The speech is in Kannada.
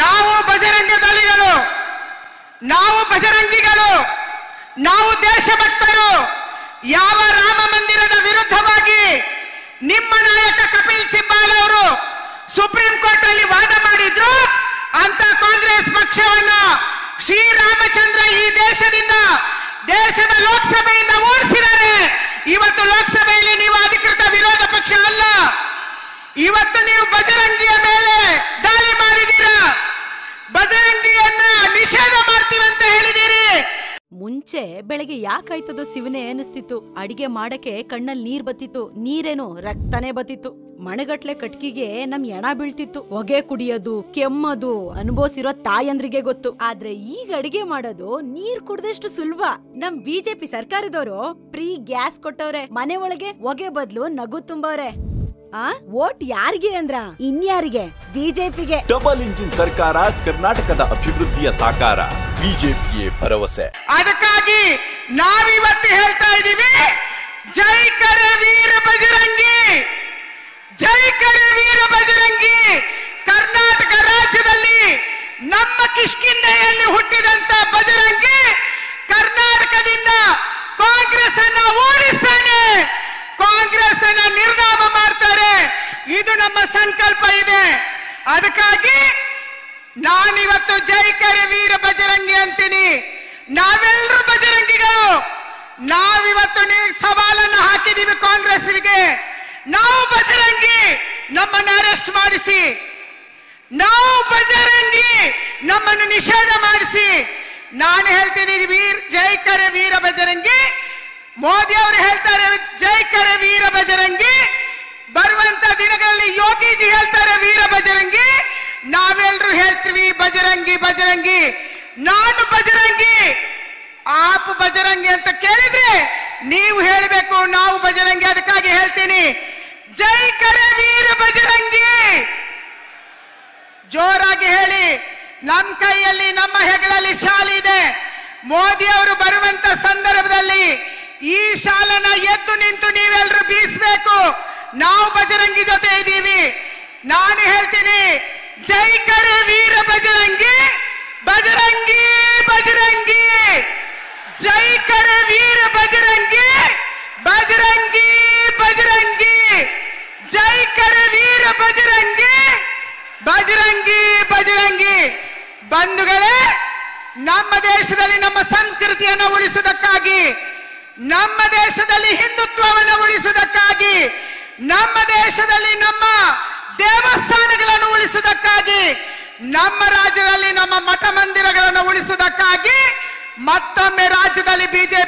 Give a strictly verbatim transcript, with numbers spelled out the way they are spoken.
ನಾವು ಬಜರಂಗ ದಲಿಗಳು, ನಾವು ಬಜರಂಗಿಗಳು, ನಾವು ದೇಶಭಕ್ತರು. ಯಾವ ರಾಮ ಮಂದಿರದ ವಿರುದ್ಧವಾಗಿ ನಿಮ್ಮ ನಾಯಕ ಕಪಿಲ್ ಸಿಬ್ಬಾಲ್ ಅವರು ಸುಪ್ರೀಂ ಕೋರ್ಟ್ ಅಲ್ಲಿ ವಾದ ಮಾಡಿದ್ರು ಅಂತ ಕಾಂಗ್ರೆಸ್ ಪಕ್ಷವನ್ನ ಶ್ರೀರಾಮಚಂದ್ರ ಈ ದೇಶದಿಂದ, ದೇಶದ ಲೋಕಸಭೆಯಿಂದ ಓಡಿಸಿದ್ದಾರೆ. ಇವತ್ತು ಲೋಕಸಭೆಯಲ್ಲಿ ನೀವು ಅಧಿಕೃತ ವಿರೋಧ ಪಕ್ಷ ಅಲ್ಲ. ಇವತ್ತು ನೀವು ಬಜರಂಗಿಯ ಮೇಲೆ ದಾಳಿ ಮಾಡಿದ್ದೀರಾ, ಬಜರಂಗಿಯನ್ನ ನಿಷೇಧ ಮಾಡ್ತೀವಿ ಅಂತ ಹೇಳಿದಿರಿ. ಮುಂಚೆ ಬೆಳಗ್ಗೆ ಯಾಕಾಯ್ತದೋ ಸಿವನೆ ಅನಿಸ್ತಿತ್ತು, ಅಡಿಗೆ ಮಾಡಕ್ಕೆ ಕಣ್ಣಲ್ಲಿ ನೀರ್ ಬತ್ತಿತ್ತು, ನೀರೇನು ರಕ್ತನೇ ಬತ್ತಿತ್ತು, ಮಣಗಟ್ಲೆ ಕಟ್ಕಿಗೆ ನಮ್ ಎಣ ಬೀಳ್ತಿತ್ತು, ಹೊಗೆ ಕುಡಿಯೋದು ಕೆಮ್ಮದು ಅನುಭವಿಸಿರೋ ತಾಯಂದ್ರಿಗೆ ಗೊತ್ತು. ಆದ್ರೆ ಈಗ ಅಡಿಗೆ ಮಾಡೋದು ನೀರ್ ಕುಡ್ದಷ್ಟು ಸುಲಭ. ನಮ್ ಬಿಜೆಪಿ ಸರ್ಕಾರದವರು ಫ್ರೀ ಗ್ಯಾಸ್ ಕೊಟ್ಟವ್ರೆ, ಮನೆ ಒಳಗೆ ಹೊಗೆ ಬದ್ಲು ನಗು ತುಂಬವ್ರೆ. ಆ ವೋಟ್ ಯಾರಿಗೆ ಅಂದ್ರ ಇನ್ಯಾರಿಗೆ? ಬಿಜೆಪಿಗೆ. ಡಬಲ್ ಇಂಜಿನ್ ಸರ್ಕಾರ ಕರ್ನಾಟಕದ ಅಭಿವೃದ್ಧಿಯ ಸಾಕಾರ, ಬಿಜೆಪಿಯೇ ಭರವಸೆ. ಅದಕ್ಕಾಗಿ ನಾವಿವತ್ತು ಹೇಳ್ತಾ ಇದ್ದೀವಿ, ಜೈ ಕರೆ ವೀರ ಬಜರಂಗಿ, ಜೈ ಕರೆ ವೀರ ಬಜರಂಗಿ. ಕರ್ನಾಟಕ ರಾಜ್ಯದಲ್ಲಿ ನಮ್ಮ ಕಿಷ್ಕಿಂಧೆಯಲ್ಲಿ ಹುಟ್ಟಿದಂತ ಬಜರಂಗಿ ಕರ್ನಾಟಕದಿಂದ ಕಾಂಗ್ರೆಸ್ ಅನ್ನ ಓಡಿಸ್ತಾನೆ, ಕಾಂಗ್ರೆಸ್ ಅನ್ನ ನಿರ್ನಾಮ ಮಾಡ್ತಾರೆ. ಇದು ನಮ್ಮ ಸಂಕಲ್ಪ ಇದೆ. ಅದಕ್ಕಾಗಿ ನಾನಿವತ್ತು ಜೈ ಕರೆ ವೀರ ಬಜರಂಗಿ ಅಂತೀನಿ. ನಾವೆಲ್ಲರೂ ಬಜರಂಗಿಗಳು. ನಾವಿವತ್ತು ನೀವು ಸವಾಲನ್ನು ಹಾಕಿದೀವಿ ಕಾಂಗ್ರೆಸ್ಗೆ, ನಾವು ಬಜರಂಗಿ, ನಮ್ಮನ್ನು ಅರೆಸ್ಟ್ ಮಾಡಿಸಿ, ನಾವು ಬಜರಂಗಿ, ನಮ್ಮನ್ನು ನಿಷೇಧ ಮಾಡಿಸಿ. ನಾನು ಹೇಳ್ತಿದ್ದೀವಿ ಜೈ ಕರೆ ವೀರ ಬಜರಂಗಿ. ಮೋದಿ ಅವರು ಹೇಳ್ತಾರೆ ಜೈ ಕರೆ ವೀರ ಬಜರಂಗಿ. ಬರುವಂತ ದಿನಗಳಲ್ಲಿ ಯೋಗಿಜಿ ಹೇಳ್ತಾರೆ ವೀರ ಬಜರಂಗಿ. ನಾವೆಲ್ಲರೂ ಹೇಳ್ತೀವಿ ಬಜರಂಗಿ ಬಜರಂಗಿ. ನಾನು ಬಜರಂಗಿ, ಆಪ್ ಬಜರಂಗಿ ಅಂತ ಕೇಳಿದ್ರೆ ನೀವು ಹೇಳಬೇಕು ನಾವು ಬಜರಂಗಿ. ಅದಕ್ಕಾಗಿ ಹೇಳ್ತೀನಿ ಜೈ ಕರೆ ವೀರ ಬಜರಂಗಿ. ಜೋರಾಗಿ ಹೇಳಿ. ನಮ್ಮ ಕೈಯಲ್ಲಿ, ನಮ್ಮ ಹೆಗಲಲ್ಲಿ ಶಾಲ್ ಇದೆ. ಮೋದಿ ಅವರು ಬರುವಂತ ಸಂದರ್ಭದಲ್ಲಿ ಈ ಶಾಲನ್ನ ಎದ್ದು ನಿಂತು ನೀವೆಲ್ಲರೂ ಬೀಸಬೇಕು. ನಾವು ಬಜರಂಗಿ ಜೊತೆ ಇದ್ದೀವಿ. ನಾನು ಹೇಳ್ತೀನಿ ಜೈ ಕರೆ ವೀರ ಬಜರಂಗಿ, ಬಜರಂಗಿ ಬಜರಂಗಿ, ಜೈ ಕರೆ ವೀರ ಬಜರಂಗಿ, ಬಜರಂಗಿ ಬಜರಂಗಿ, ಜೈ ಕರೆ ವೀರ ಬಜರಂಗಿ, ಬಜರಂಗಿ ಬಜರಂಗಿ. ಬಂಧುಗಳೇ, ನಮ್ಮ ದೇಶದಲ್ಲಿ ನಮ್ಮ ಸಂಸ್ಕೃತಿಯನ್ನು ಉಳಿಸುವುದಕ್ಕಾಗಿ, ನಮ್ಮ ದೇಶದಲ್ಲಿ ಹಿಂದುತ್ವವನ್ನು ಉಳಿಸುವುದಕ್ಕಾಗಿ, ನಮ್ಮ ದೇಶದಲ್ಲಿ ನಮ್ಮ ದೇವಸ್ಥಾನಗಳನ್ನು ಉಳಿಸುವುದಕ್ಕಾಗಿ, ನಮ್ಮ ರಾಜ್ಯದಲ್ಲಿ ನಮ್ಮ ಮಠ ಮಂದಿರಗಳನ್ನು ಉಳಿಸುವುದಕ್ಕಾಗಿ ಮತ್ತೊಮ್ಮೆ ರಾಜ್ಯದಲ್ಲಿ ಬಿಜೆಪಿ